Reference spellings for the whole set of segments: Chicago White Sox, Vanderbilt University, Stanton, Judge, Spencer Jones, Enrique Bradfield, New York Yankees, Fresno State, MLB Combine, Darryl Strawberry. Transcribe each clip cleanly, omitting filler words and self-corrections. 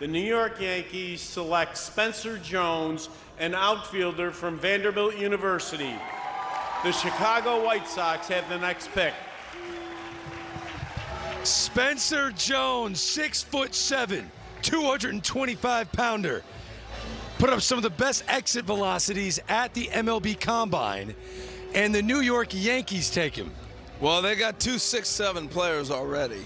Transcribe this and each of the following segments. the New York Yankees select Spencer Jones, an outfielder from Vanderbilt University. The Chicago White Sox have the next pick. Spencer Jones, 6'7", 225-pounder. Put up some of the best exit velocities at the MLB Combine, and the New York Yankees take him. Well, they got 2 6'7" players already.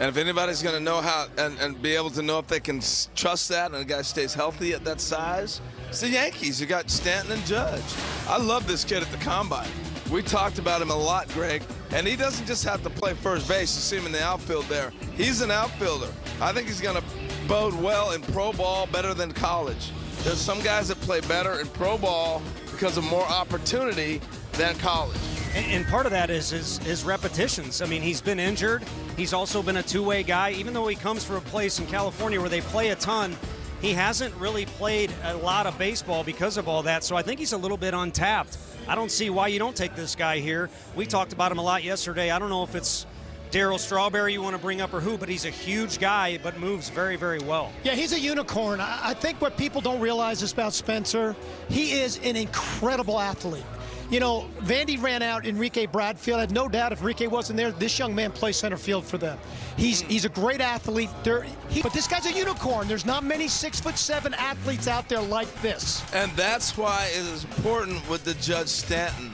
And if anybody's going to know how and be able to know if they can trust that and a guy stays healthy at that size, it's the Yankees. You got Stanton and Judge. I love this kid at the Combine. We talked about him a lot, Greg, and he doesn't just have to play first base. You see him in the outfield there. He's an outfielder. I think he's going to bode well in pro ball, better than college. There's some guys that play better in pro ball because of more opportunity than college. And part of that is his repetitions. I mean, he's been injured. He's also been a two-way guy. Even though he comes from a place in California where they play a ton, he hasn't really played a lot of baseball because of all that. So I think he's a little bit untapped. I don't see why you don't take this guy here. We talked about him a lot yesterday. I don't know if it's Darryl Strawberry you want to bring up or who, but he's a huge guy but moves very, very well. Yeah, he's a unicorn. I think what people don't realize is about Spencer, he is an incredible athlete. You know, Vandy ran out Enrique Bradfield. I have no doubt if Enrique wasn't there, this young man plays center field for them. He's a great athlete. But this guy's a unicorn. There's not many 6'7" athletes out there like this. And that's why it is important with the Judge Stanton.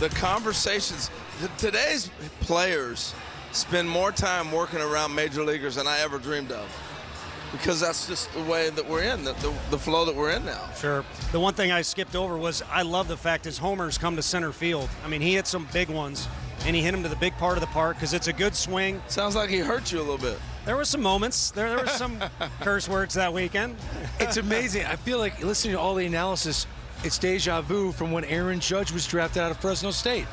The conversations, today's players spend more time working around major leaguers than I ever dreamed of. Because that's just the way that we're in, the flow that we're in now. Sure. The one thing I skipped over was I love the fact his homers come to center field. I mean, he hit some big ones, and he hit him to the big part of the park because it's a good swing. Sounds like he hurt you a little bit. There were some moments. There were some curse words that weekend. It's amazing. I feel like listening to all the analysis, it's deja vu from when Aaron Judge was drafted out of Fresno State.